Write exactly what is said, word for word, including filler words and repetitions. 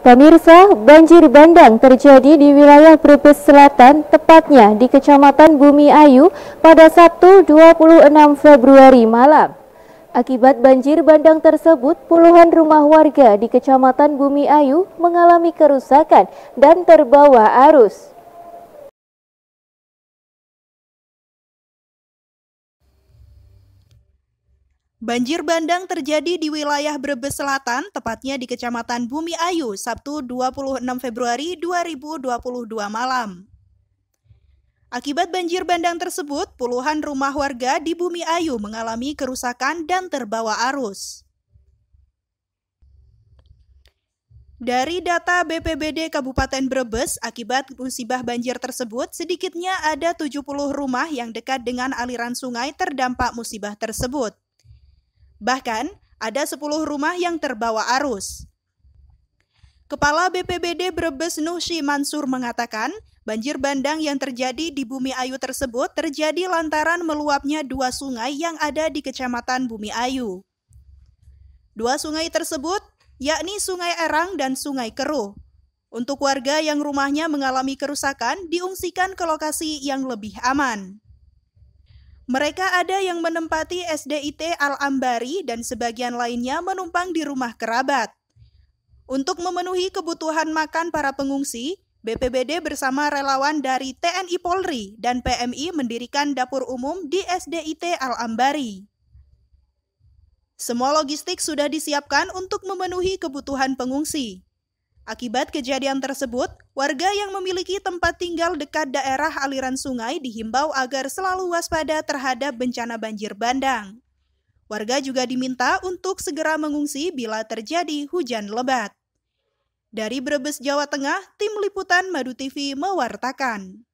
Pemirsa, banjir bandang terjadi di wilayah Brebes Selatan, tepatnya di Kecamatan Bumi Ayu pada Sabtu dua puluh enam Februari malam. Akibat banjir bandang tersebut, puluhan rumah warga di Kecamatan Bumi Ayu mengalami kerusakan dan terbawa arus. Banjir bandang terjadi di wilayah Brebes Selatan, tepatnya di Kecamatan Bumi Ayu, Sabtu dua puluh enam Februari dua ribu dua puluh dua malam. Akibat banjir bandang tersebut, puluhan rumah warga di Bumi Ayu mengalami kerusakan dan terbawa arus. Dari data B P B D Kabupaten Brebes, akibat musibah banjir tersebut, sedikitnya ada tujuh puluh rumah yang dekat dengan aliran sungai terdampak musibah tersebut. Bahkan, ada sepuluh rumah yang terbawa arus. Kepala B P B D Brebes Nuhsy Mansur mengatakan, banjir bandang yang terjadi di Bumi Ayu tersebut terjadi lantaran meluapnya dua sungai yang ada di Kecamatan Bumi Ayu. Dua sungai tersebut, yakni Sungai Erang dan Sungai Keruh. Untuk warga yang rumahnya mengalami kerusakan, diungsikan ke lokasi yang lebih aman. Mereka ada yang menempati S D I T Al-Ambari dan sebagian lainnya menumpang di rumah kerabat. Untuk memenuhi kebutuhan makan para pengungsi, B P B D bersama relawan dari T N I-Polri dan P M I mendirikan dapur umum di S D I T Al-Ambari. Semua logistik sudah disiapkan untuk memenuhi kebutuhan pengungsi. Akibat kejadian tersebut, warga yang memiliki tempat tinggal dekat daerah aliran sungai dihimbau agar selalu waspada terhadap bencana banjir bandang. Warga juga diminta untuk segera mengungsi bila terjadi hujan lebat. Dari Brebes, Jawa Tengah, Tim Liputan Madu T V mewartakan.